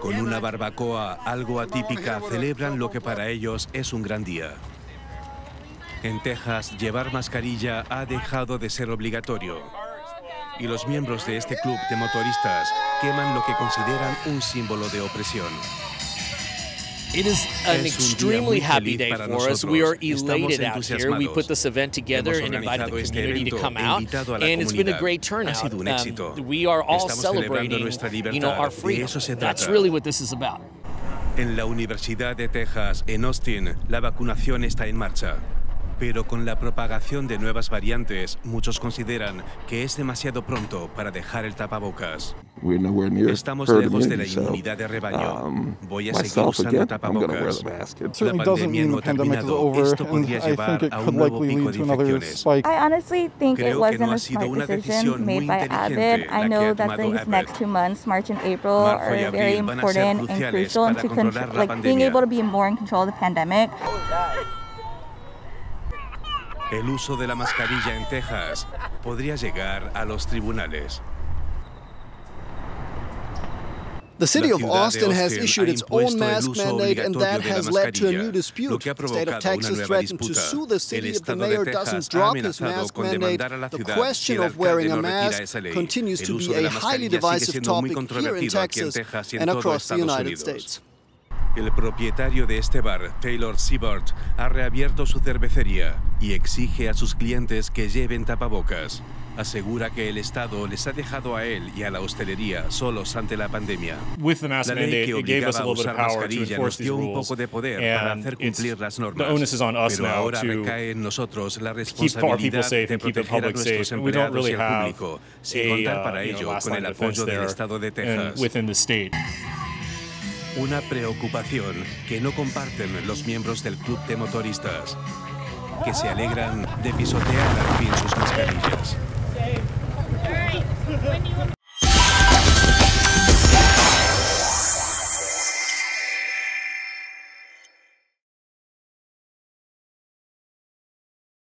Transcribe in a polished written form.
Con una barbacoa algo atípica, celebran lo que para ellos es un gran día. En Texas, llevar mascarilla ha dejado de ser obligatorio. Y los miembros de este club de motoristas queman lo que consideran un símbolo de opresión. It is an extremely happy day for us. We are elated out here. We put this event together and invited the community to come out, and it's been a great turnout. We are all celebrating, our freedom. That's really what this is about. En la Universidad de Texas, en Austin, la vacunación está en marcha. Pero con la propagación de nuevas variantes, muchos consideran que es demasiado pronto para dejar el tapabocas. Estamos lejos de la inmunidad de rebaño. Voy a seguir usando tapabocas. La pandemia no ha terminado. Esto podría llevar a un nuevo pico de infecciones. Creo que no ha sido una decisión muy inteligente la que ha tomado Abbott. Marzo y abril van a ser cruciales para controlar la pandemia. El uso de la mascarilla en Texas podría llegar a los tribunales. The city of Austin has issued its own mask mandate, and that has led to a new dispute. The state of Texas threatened to sue the city if the mayor doesn't drop his mask mandate. The question of wearing a mask continues to be a highly divisive topic here in Texas and across the United States. El propietario de este bar, Taylor Seabert, ha reabierto su cervecería y exige a sus clientes que lleven tapabocas. Asegura que el Estado les ha dejado a él y a la hostelería solos ante la pandemia. La ley que obligaba a usar mascarilla nos dio un poco de poder para hacer cumplir las normas, pero ahora recae en nosotros la responsabilidad de proteger a nuestros empleados y al público, sin contar para ello con el apoyo del Estado de Texas. Una preocupación que no comparten los miembros del club de motoristas, que se alegran de pisotear al fin sus mascarillas.